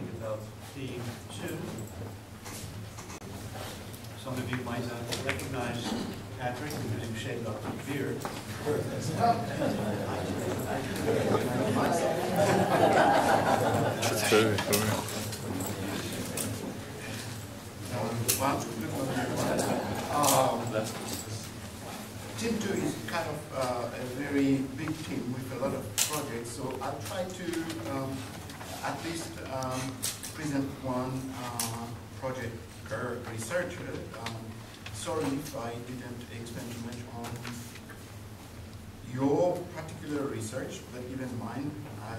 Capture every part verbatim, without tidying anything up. talking about theme two. Some of you might not recognize Patrick because you shaved off your beard. That's very funny. Team two is kind of uh, a very big team with a lot of projects, so I'll try to um, at least um, present one uh, project per researcher. Um, sorry if I didn't expand too much on your particular research, but even mine, I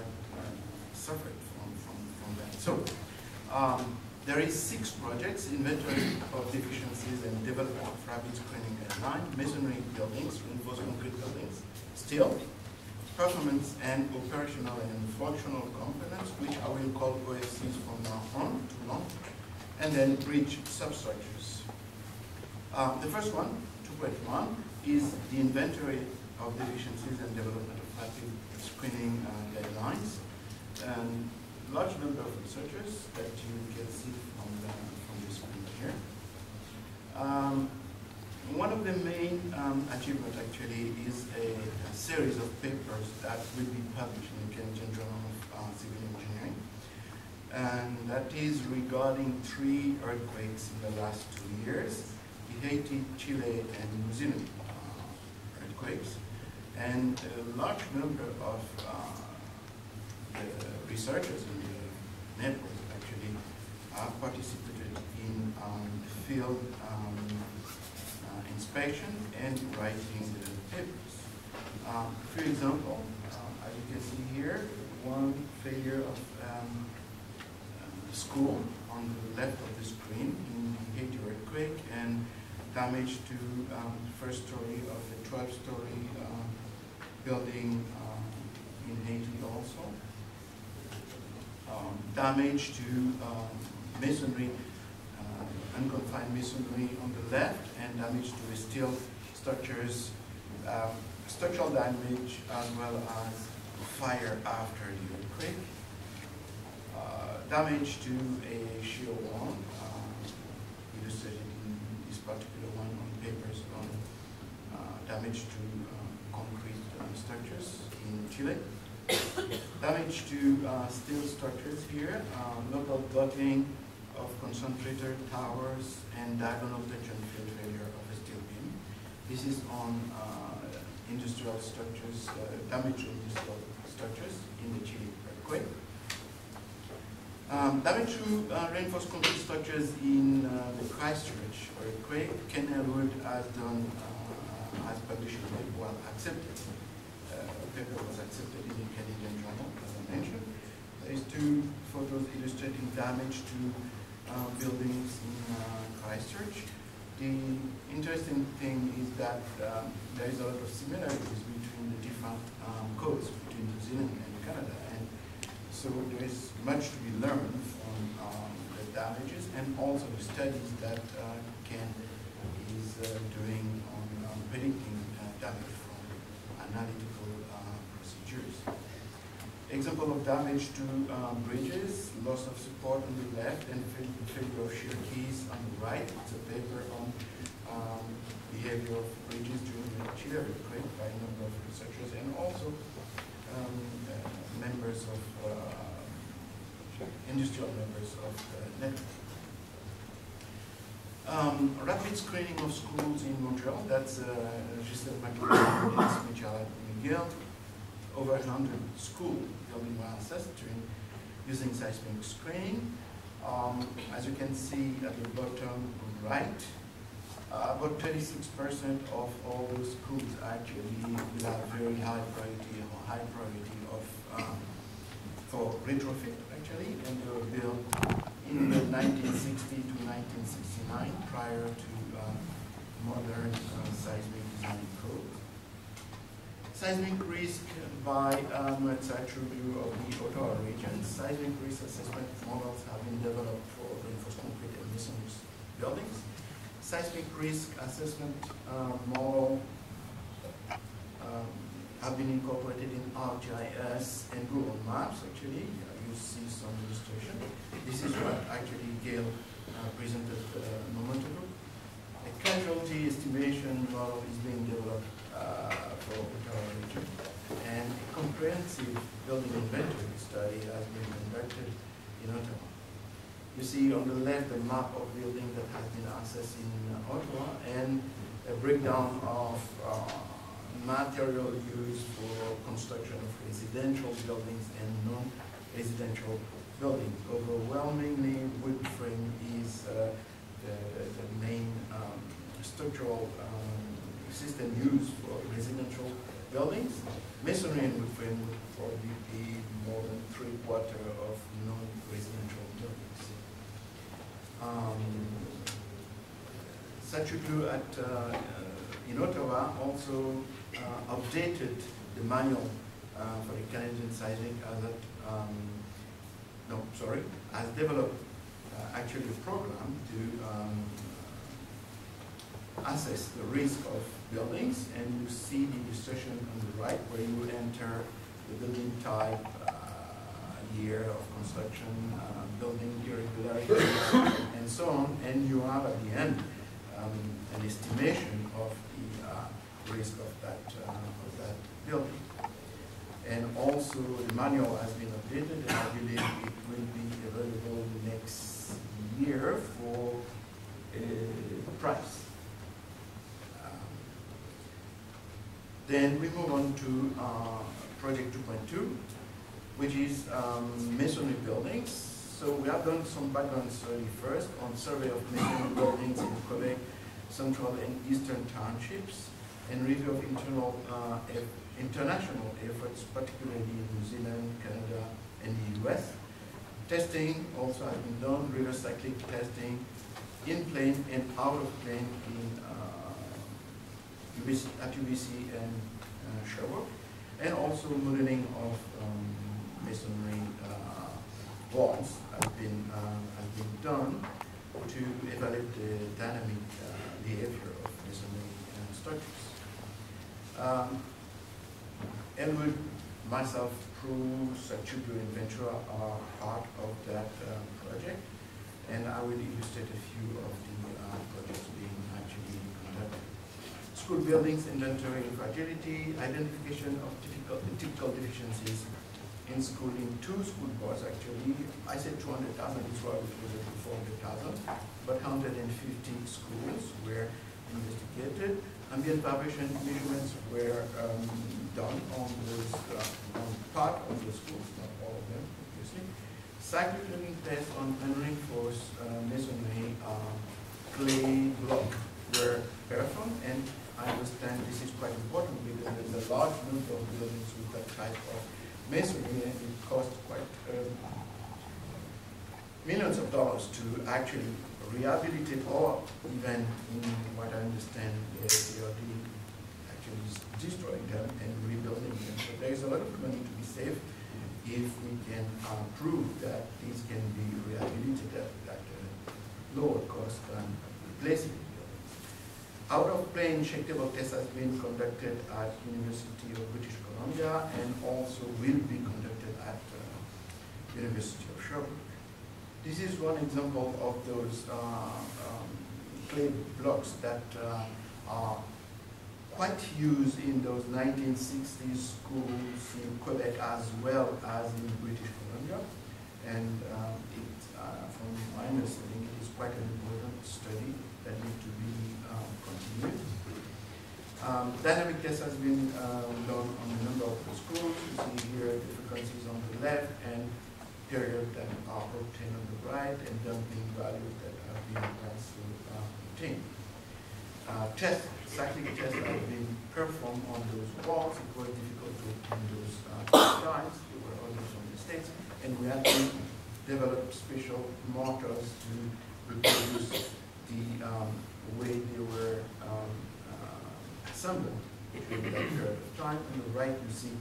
suffered from, from, from that. So um, there is six projects: inventory of deficiencies and development of rabbit screening at nine, masonry buildings, reinforced concrete buildings, steel, performance and operational and functional components, which I will call O F Cs from now on, too long, and then bridge substructures. Uh, the first one, two point one, is the inventory of deficiencies and development of rabbit screening uh, guidelines. And large number of researchers that you can see from the, from the screen here. Um, one of the main um, achievements actually is a, a series of papers that will be published in the Canadian Journal of uh, Civil Engineering, and that is regarding three earthquakes in the last two years, the Haiti, Chile, and New Zealand uh, earthquakes, and a large number of uh, the researchers in the network actually uh, participated in um, field um, uh, inspection and writing the papers. Um, for example, uh, as you can see here, one failure of um, uh, school on the left of the screen in the Haiti earthquake, and damage to um, the first story of the twelve-story uh, building uh, in Haiti also. Um, damage to um, masonry, uh, unconfined masonry on the left, and damage to steel structures, um, structural damage, as well as fire after the earthquake, uh, damage to a shear wall, uh, illustrated in this particular one on papers on uh, damage to uh, concrete um, structures in Chile. Damage to uh, steel structures here, uh, local buckling of concentrator towers and diagonal tension field failure of a steel beam. This is on uh, industrial structures, uh, damage to industrial structures in the Chile earthquake. Um, damage to uh, reinforced concrete structures in uh, the Christchurch earthquake. Ken Elwood has done, uh, has published it, well accepted. Paper was accepted in the Canadian Journal, as I mentioned. There is two photos illustrating damage to uh, buildings in uh, Christchurch. The interesting thing is that um, there is a lot of similarities between the different um, codes between New Zealand and Canada, and so there is much to be learned from um, the damages and also the studies that uh, Ken is uh, doing on um, predicting uh, damage from analytical. Example of damage to um, bridges, loss of support on the left, and failure of shear keys on the right. It's a paper on um, behavior of bridges during the Chile earthquake by a number of researchers and also um, uh, members of uh, industrial members of the network. Um, rapid screening of schools in Montreal. That's uh, Giselle Macron, it's Michelle Miguel. Over one hundred school building were assessed using seismic screening. Um, as you can see at the bottom right, uh, about thirty-six percent of all those schools actually have very high priority or high priority of um, for retrofit actually, and they were built in the nineteen sixty to nineteen sixty-nine prior to uh, modern uh, seismic design code. Seismic risk by um, it's attribute of the Ottawa region. Seismic risk assessment models have been developed for reinforced concrete and masonry buildings. Seismic risk assessment uh, model um, have been incorporated in ArcGIS and Google Maps, actually. You you see some illustration. This is what actually Gail uh, presented uh, a moment ago. A casualty estimation model is being developed uh, for the Ventura region, and a comprehensive building inventory study has been conducted in Ottawa. You see on the left a map of buildings that has been accessed in uh, Ottawa, and a breakdown of uh, material used for construction of residential buildings and non-residential buildings. Overwhelmingly, wood frame is uh, the, the main um, structural um, system used for residential buildings. Masonry and wood frame would probably be more than three quarters of non-residential buildings. Um, Satubur at uh, in Ottawa also uh, updated the manual uh, for the Canadian seismic hazard. Um, no, sorry, has developed uh, actually a program to um, assess the risk of buildings, and you see the illustration on the right where you enter the building type, uh, year of construction, uh, building irregularities, and so on, and you have at the end um, an estimation of risk of that, uh, of that building. And also the manual has been updated, and I believe it will be available next year for a price. Um, then we move on to uh, project two point two, which is um, masonry buildings. So we have done some background study first on survey of masonry buildings in Quebec, Central and Eastern Townships, and review of internal, uh, international efforts, particularly in New Zealand, Canada, and the U S. Testing also has been done, river cyclic testing, in plane and out of plane in, uh, U B C, at U B C and uh, Sherbrooke, and also modeling of um, masonry uh, walls has been, uh, has been done to evaluate the dynamic uh, behavior of masonry uh, structures. Um, Elwood, myself, Proulx, Satubur, and Ventura are part of that um, project, and I will illustrate a few of the uh, projects being actually conducted. School buildings, inventory and fragility, identification of difficult, typical deficiencies in schooling. Two school boards actually, I said two hundred thousand, it's rather closer to four hundred thousand, but one hundred fifty schools were investigated. Ambient vibration measurements were um, done on, those, uh, on part of the schools, not all of them, obviously. Cycle cleaning tests on unreinforced uh, masonry uh, clay block were performed, and I understand this is quite important because there's a large number of buildings with that type of masonry, and it cost quite um, millions of dollars to actually rehabilitate, or even in what I understand, the C R T actually is destroying them and rebuilding them. So there's a lot of money to be saved if we can uh, prove that these can be rehabilitated at a lower cost than replacing buildings. Out of plane checkable test has been conducted at University of British Columbia, and also will be conducted at uh, University of Sherbrooke. This is one example of those uh, um, clay blocks that uh, are quite used in those nineteen sixties schools in Quebec as well as in British Columbia. And um, it, uh, from my understanding, it is quite an important study that needs to be um, continued. Um, dynamic test has been uh, done on a number of the schools. You see here the frequencies on the left, and that are obtained on the right, and dumping values that have been also uh, obtained. Uh, tests, cyclic tests have been performed on those walls. It was difficult to obtain those uh, times. There were always some mistakes, and we had to develop special markers to reproduce the um, way they were um, uh, assembled during that period of time. On the right, you see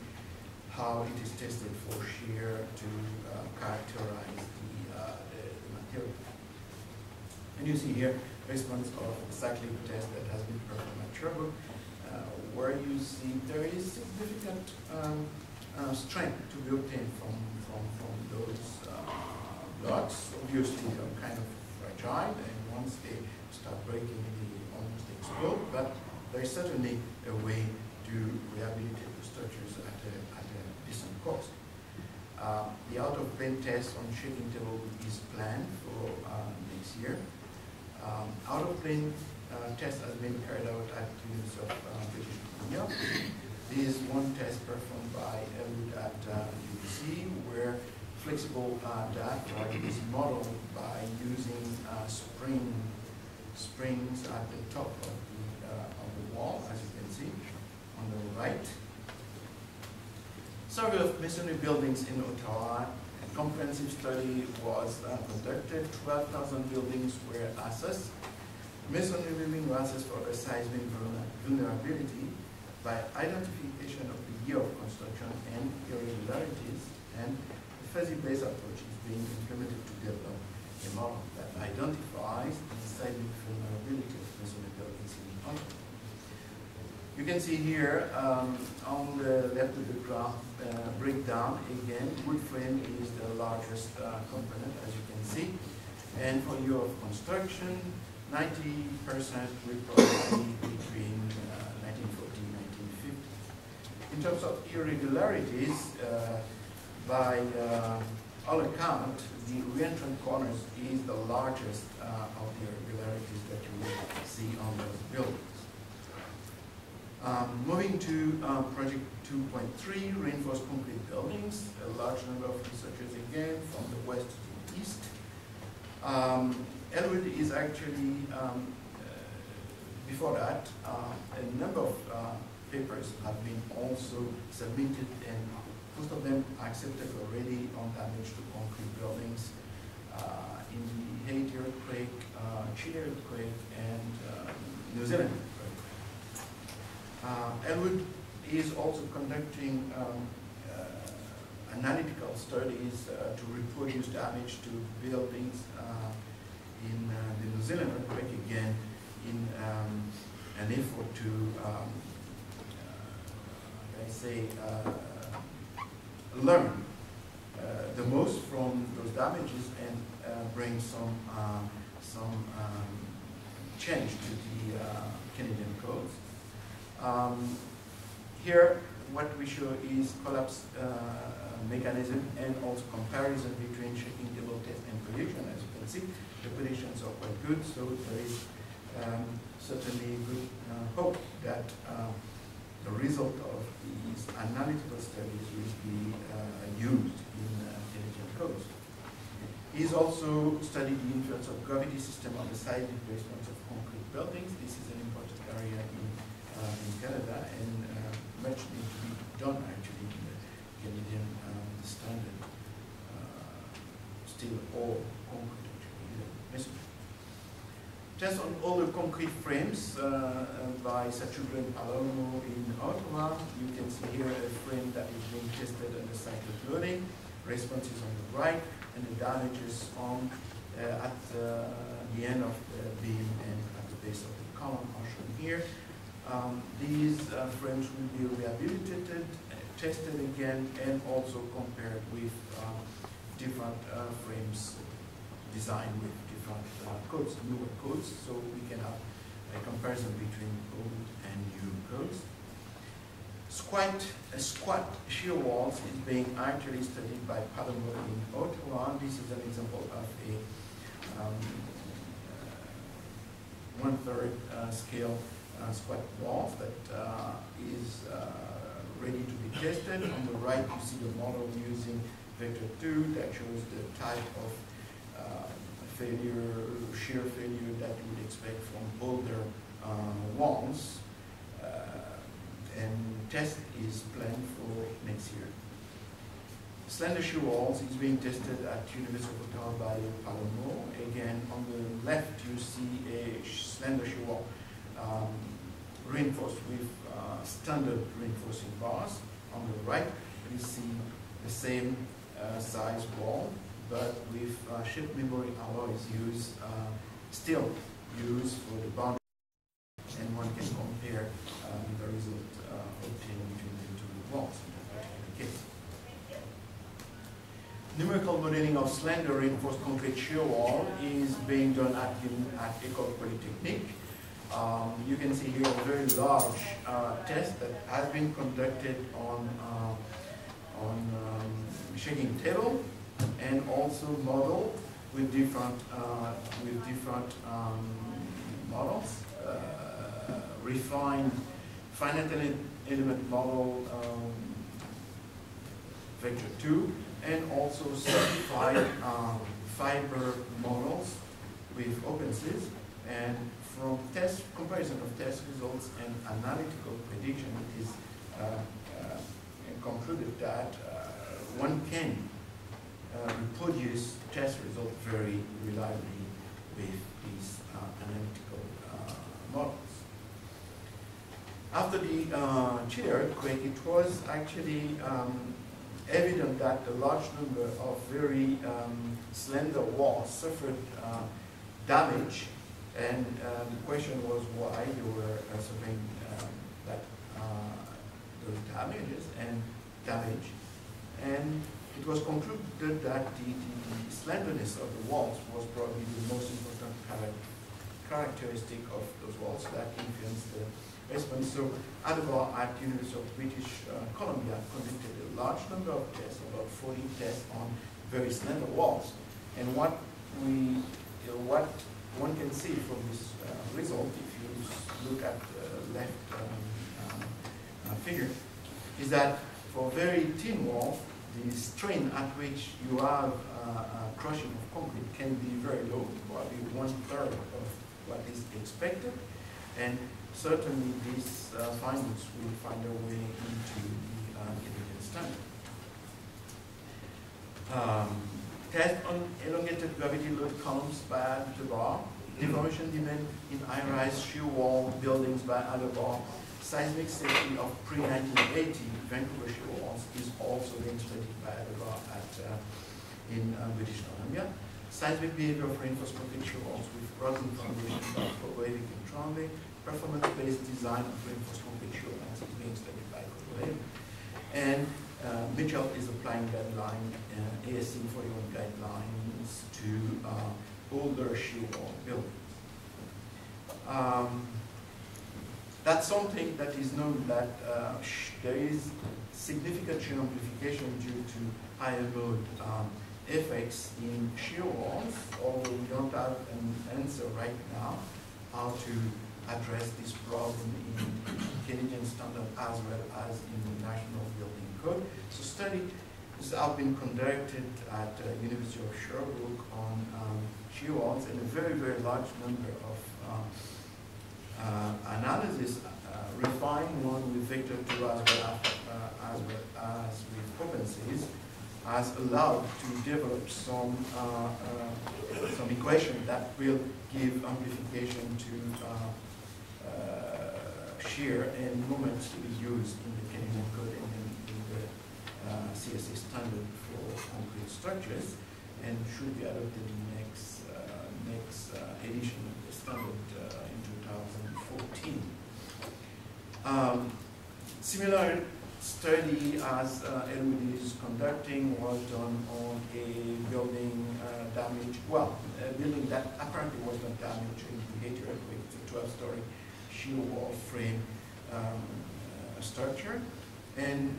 how it is tested for shear to uh, characterize the, uh, the, the material. And you see here response of the cyclic test that has been performed at Sherbrooke, uh, where you see there is significant um, uh, strength to be obtained from, from, from those uh, blocks. Obviously, they're kind of fragile, and once they start breaking, they almost explode, but there is certainly a way to rehabilitate the structures at a, at a decent cost. Uh, the out-of-plane test on shape interval is planned for uh, next year. Um, out-of-plane uh, test has been carried out at the University of uh, British Columbia. This is one test performed by Elwood at uh, U B C, where flexible uh, data is modeled by using uh, spring, springs at the top of the, uh, of the wall, as you can see on the right. Survey of masonry buildings in Ottawa. A comprehensive study was uh, conducted. twelve thousand buildings were assessed. Masonry buildings were assessed for their seismic vulnerability by identification of the year of construction and irregularities, and a fuzzy-based approach is being implemented to develop a model that identifies the seismic vulnerability of masonry buildings in the country. You can see here um, on the left of the graph uh, breakdown again. Wood frame is the largest uh, component, as you can see. And for year of construction, ninety percent will probably be between uh, nineteen forty and nineteen fifty. In terms of irregularities, uh, by uh, all account, the reentrant corners is the largest uh, of the irregularities that you will see on those buildings. Um, moving to uh, project two point three, reinforced concrete buildings, a large number of researchers again from the west to the east. Um, Elwood is actually, um, uh, before that, uh, a number of uh, papers have been also submitted, and most of them accepted already on damage to concrete buildings uh, in the Haiti earthquake, uh, Chile earthquake, and uh, New Zealand. Uh, Elwood is also conducting um, uh, analytical studies uh, to reproduce damage to buildings uh, in uh, the New Zealand earthquake again, in um, an effort to, um, uh, I say, uh, learn uh, the most from those damages and uh, bring some uh, some um, change to the uh, Canadian codes. Um, here, what we show is collapse uh, mechanism and also comparison between shaking table test and prediction. As you can see, the predictions are quite good, so there is um, certainly good uh, hope that uh, the result of these analytical studies will be uh, used in uh, intelligent codes. He's also studied the influence of gravity system on the seismic response of concrete buildings. This is an important area in Uh, in Canada, and uh, much needs to be done actually in the Canadian um, standard uh, steel or concrete actually. Test on all the concrete frames uh, by Satubur and Palermo in Ottawa. You can see here a frame that is being tested under cyclic loading, responses on the right, and the damages on uh, at uh, the end of the beam and at the base of the column are shown here. Um, these uh, frames will be rehabilitated, uh, tested again, and also compared with uh, different uh, frames designed with different uh, codes, newer codes, so we can have a comparison between old and new codes. Squat, uh, squat shear walls is being actually studied by Palermo in Ottawa. This is an example of a um, uh, one-third uh, scale Uh, squat wall that uh, is uh, ready to be tested. On the right, you see the model using vector two that shows the type of uh, failure, shear failure that you would expect from older uh, walls. Uh, and test is planned for next year. Slender shear walls is being tested at University of Ottawa by Palermo. Again, on the left, you see a slender shear wall. Um, reinforced with uh, standard reinforcing bars. On the right, we see the same uh, size wall, but with uh, shape memory alloys used, uh, still used for the boundary, and one can compare um, the result uh, obtained between the two walls in that particular case. numerical modeling of slender reinforced concrete shear wall is being done at, at École Polytechnique. Um, you can see here a very large uh, test that has been conducted on, uh, on um, shading table and also model with different, uh, with different um, models, uh, refined finite element model um, vector two, and also certified um, fiber models with OpenSees, and from test comparison of test results and analytical prediction, it is uh, uh, concluded that uh, one can uh, reproduce test results very reliably with these uh, analytical uh, models. After the uh, Chile earthquake, it was actually um, evident that a large number of very um, slender walls suffered uh, damage, and uh, the question was why they were uh, suffering um, that uh, those damages and damage, and it was concluded that the, the, the slenderness of the walls was probably the most important characteristic of those walls that influenced the response. So Adebar at the University of British uh, Columbia conducted a large number of tests, about forty tests on very slender walls, and what we, uh, what one can see from this uh, result, if you look at the left um, uh, figure, is that for very thin walls, the strain at which you have uh, uh, crushing of concrete can be very low, probably one third of what is expected, and certainly these uh, findings will find their way into the uh, Canadian standard. Um, Test on elongated gravity load columns by Adebar, deformation demand in high-rise shear wall buildings by Adebar, seismic safety of pre nineteen eighty Vancouver shear walls is also being studied by Adebar at uh, in uh, British Columbia. Seismic behavior of reinforced concrete shear walls with rosin foundations by Pogwebe and Trombe. Performance-based design of reinforced concrete shear walls is being studied by Pogwebe, and Uh, Mitchell is applying guideline, uh, A S C forty-one guidelines to uh, older shear wall buildings. Um, that's something that is known, that uh, sh there is significant shear amplification due to higher load um, effects in shear walls, although we don't have an answer right now how to address this problem in Canadian standard as well as in the national building code. So studies have been conducted at the uh, University of Sherbrooke on um, shear walls, and a very, very large number of um, uh, analyses, uh, refined one with vector two as well as, uh, as, well as with OpenSees, has allowed to develop some uh, uh, some equation that will give amplification to uh, uh, shear and moments to be used in the Canadian code and in, in the uh, C S A standard for concrete structures, and should be adopted in next uh, next uh, edition of the standard uh, in two thousand fourteen. Um, similar study as uh, Elwood is conducting was done on a building uh, damage, well, a building that apparently was not damaged in the Haiti earthquake, the twelve story shear wall frame um, uh, structure. And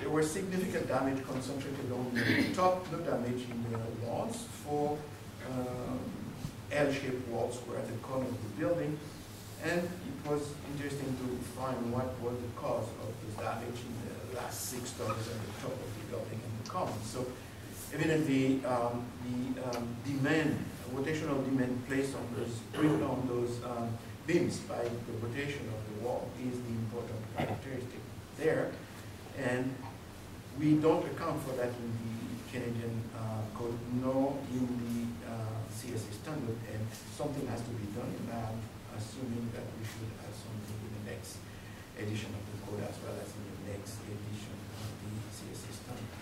there were significant damage concentrated on the top, no damage in the walls. Four um, L-shaped walls were at the corner of the building. And it was interesting to find what was the cause of this damage in the last six stories at the top of the building and the common. So evidently, um, the um, demand, rotational demand placed on those, on those um, beams by the rotation of the wall is the important characteristic there. And we don't account for that in the Canadian uh, code, nor in the uh, C S A standard, and something has to be done in that. Assuming that we should have something in the next edition of the code as well as in the next edition of the C S A standard.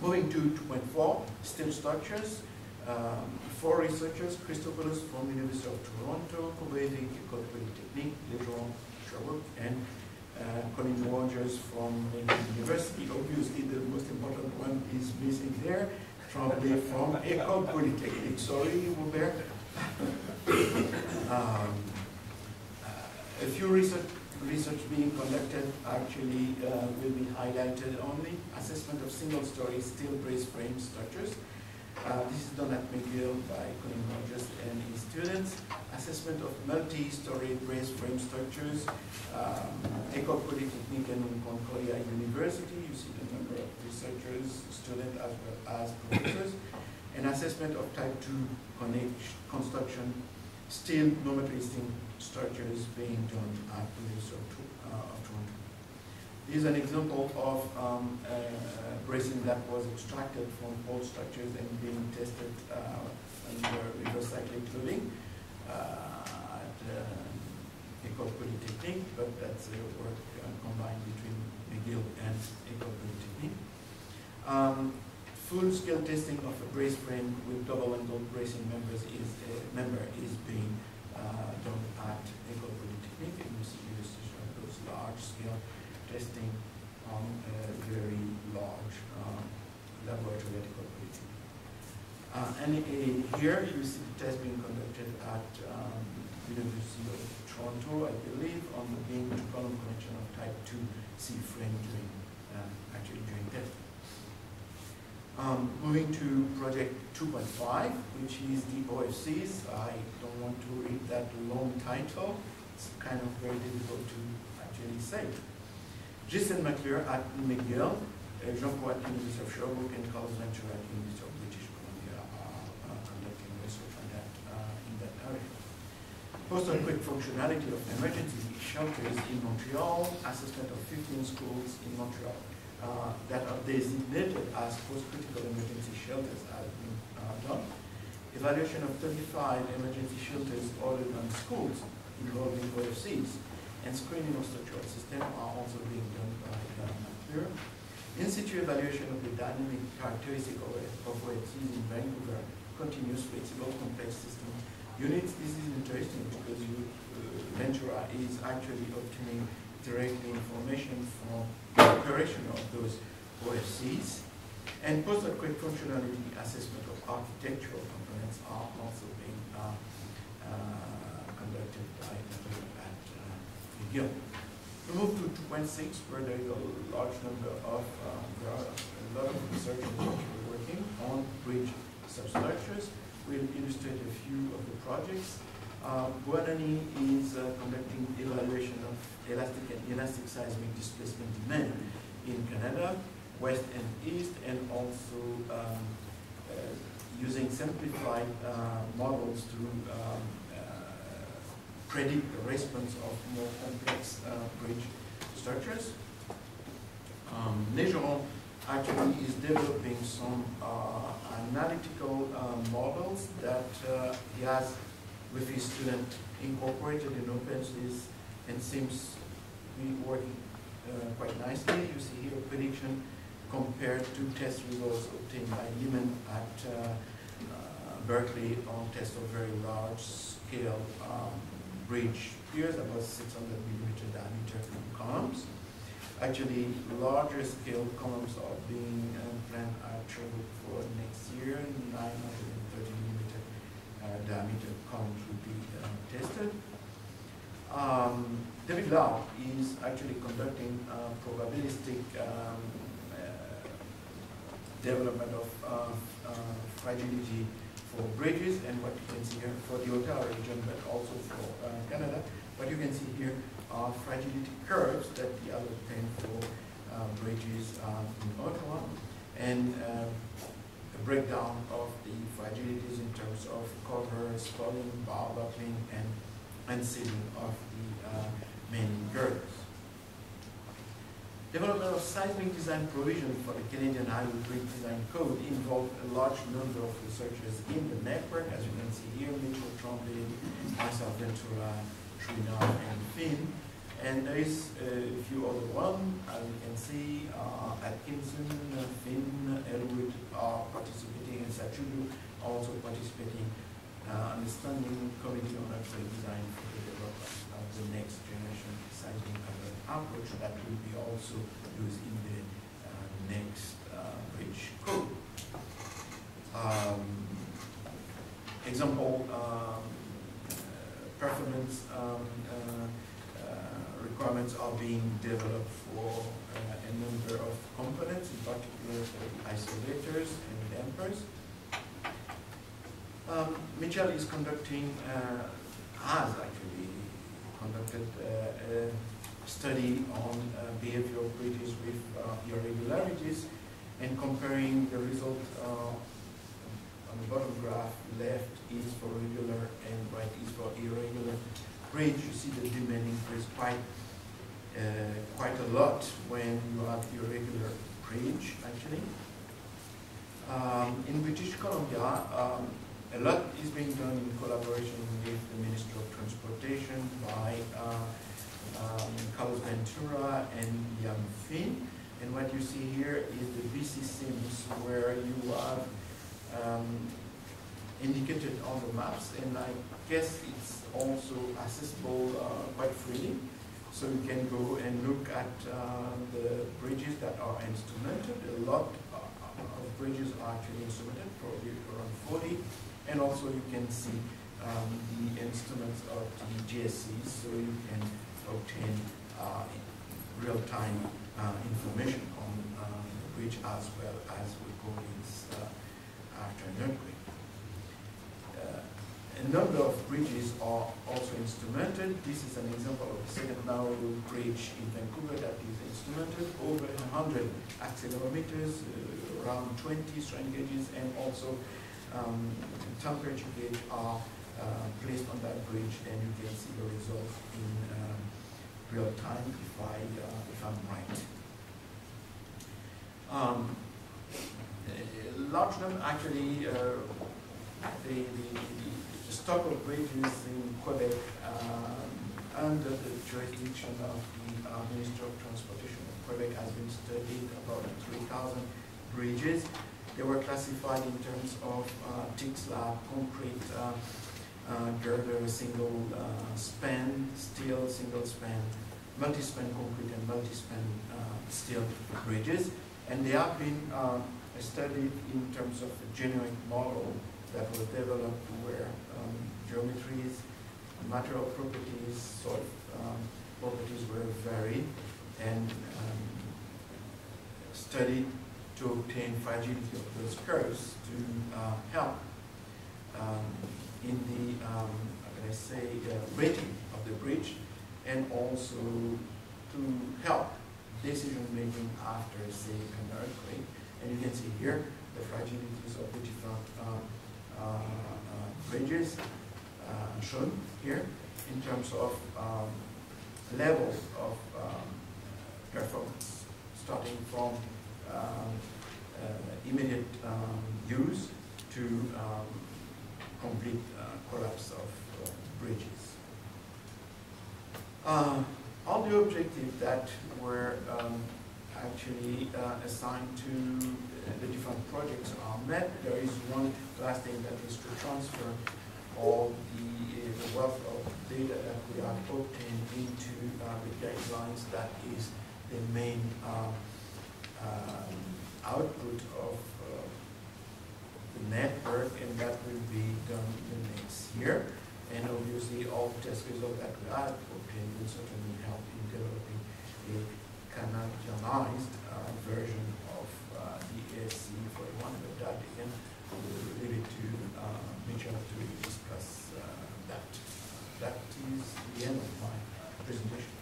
Moving to two point four, steel structures. Um, four researchers, Christoforus from the University of Toronto, Pogwebe, École Polytechnique, Legeron, Sherbrooke, and uh, Colin Rogers from McGill University. Obviously, the most important one is missing there, probably from École Polytechnique. Sorry, Hubert. um, a few research, research being conducted actually uh, will be highlighted only. Assessment of single-story steel-braced frame structures. Uh, this is done at McGill by Colin Rogers and his students. Assessment of multi-story braced frame structures, um, École Polytechnique and Concordia University. You see the number of researchers, students as well as professors. An assessment of type two construction, steel normative steel structures being done at the University of Toronto. This is an example of um, uh, bracing that was extracted from old structures and being tested uh, under reverse cyclic loading uh, at uh, École Polytechnique, but that's a work uh, combined between McGill and École Polytechnique. Um, Full-scale testing of a brace frame with double and gold bracing members is uh, member is being uh, done at École Polytechnique, and we see those large-scale testing on a very large um, laboratory at École Polytechnique. Uh, and uh, here you see the test being conducted at um, University of Toronto, I believe, on the beam to column connection of type two C frame during uh, actually during test. Um, moving to project two point five, which is the O F Cs. I don't want to read that long title. It's kind of very difficult to actually say. Jason McClure at McGill, uh, Jean-Paul at the University of Sherbrooke, and Colin Lecture at the University of British Columbia are uh, conducting research on that, uh, in that area. Post on quick functionality of emergency shelters in Montreal, assessment of fifteen schools in Montreal uh, that are designated as post-critical emergency shelters has been uh, done. Evaluation of thirty-five emergency shelters ordered on schools involved in O F Cs. And screening of structural systems are also being done by Colin Lecture. In-situ evaluation of the dynamic characteristic of, of O F Cs in Vancouver, continuous, flexible, complex system units. This is interesting because you, uh, Ventura is actually obtaining direct information from the operation of those O F Cs. And post-earthquake functionality assessment of architectural components are also being uh, uh, conducted by Yeah. We move to two point six, where there is a large number of, um, there are a lot of researchers working on bridge substructures. We'll illustrate a few of the projects. Uh, Guadani is uh, conducting evaluation of elastic and elastic seismic displacement demand in Canada, west and east, and also um, uh, using simplified uh, models to um, predict the response of more complex uh, bridge structures. Um, Legeron actually is developing some uh, analytical uh, models that uh, he has with his student incorporated in OpenSees and seems to be working uh, quite nicely. You see here prediction compared to test results obtained by Lehman at uh, uh, Berkeley on test of very large scale um, bridge piers, about six hundred millimeter diameter columns. Actually, larger scale columns are being uh, planned at Sherbrooke for next year. nine hundred thirty millimeter uh, diameter columns will be uh, tested. Um, David Lau is actually conducting uh, probabilistic um, uh, development of uh, uh, fragility for bridges, and what you can see here for the Ottawa region, but also for uh, Canada, what you can see here are fragility curves that the other thing for uh, bridges uh, in Ottawa, and uh, a breakdown of the fragilities in terms of cover, spalling, bow buckling, and unsealing of the uh, main curves. Development of seismic design provision for the Canadian Highway Bridge Design Code involved a large number of researchers in the network, as you can see here, Mitchell, Trombley, myself, Ventura, Trina, and Finn. And there is a few other ones, as you can see, uh, Atkinson, Finn, Elwood are participating, and Satubur also participating, uh, understanding committee on earthquake design for the development of the next generation seismic approach that will be also used in the uh, next uh, bridge code. Um, example, um, performance um, uh, uh, requirements are being developed for uh, a number of components, in particular for isolators and dampers. Um, Mitchell is conducting, uh, has actually conducted uh, a study on uh, behavior of bridges with uh, irregularities and comparing the result uh, on the bottom graph. Left is for regular and right is for irregular bridge. You see the demand increase quite, uh, quite a lot when you have irregular bridge actually. Um, in British Columbia, um, a lot is being done in collaboration with the Ministry of Transportation by uh, um, Carlos Ventura and Young Finn. And what you see here is the V C sims where you have um, indicated on the maps, and I guess it's also accessible uh, quite freely. So you can go and look at uh, the bridges that are instrumented. A lot of bridges are actually instrumented, probably around forty. And also you can see um, the instruments of the G S Cs, so you can obtain uh, real-time uh, information on um, the bridge as well as recordings uh, after an earthquake. Uh, a number of bridges are also instrumented. This is an example of the second narrow bridge in Vancouver that is instrumented. Over one hundred accelerometers, uh, around twenty strain gauges, and also Um, temperature gauge are uh, placed on that bridge, and you can see the results in um, real time if, I, uh, if I'm right. Um, a large number, actually, uh, the, the, the stock of bridges in Quebec um, under the jurisdiction of the uh, Ministry of Transportation of Quebec has been studied, about three thousand bridges. They were classified in terms of uh, thick slab, concrete, uh, uh, girder, single uh, span, steel, single span, multi-span concrete, and multi-span uh, steel bridges. And they have been uh, studied in terms of a generic model that was developed where um, geometries, material properties, sort of um, properties were varied and um, studied to obtain fragility of those curves to uh, help um, in the, um, how can I say, the rating of the bridge, and also to help decision making after, say, an earthquake. And you can see here the fragilities of the different uh, uh, uh, bridges uh, shown here in terms of um, levels of um, performance, starting from Uh, uh, immediate um, use to um, complete uh, collapse of uh, bridges. Uh, all the objectives that were um, actually uh, assigned to the different projects are met. There is one last thing that is to transfer all the, uh, the wealth of data that we have obtained into uh, the guidelines. That is the main uh, Um, output of uh, the network, and that will be done in the next year. And obviously, all test results that we have obtained will certainly help in developing a Canadianized uh, version of uh, the A S C forty-one, but that again will leave it to uh, Mitchell to discuss uh, that. That is the end of my presentation.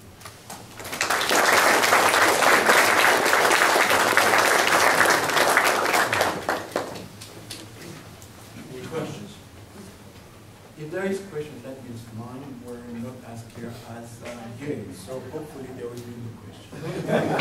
Various questions, that means mine were not as clear as uh, Gail, so hopefully there will be no questions.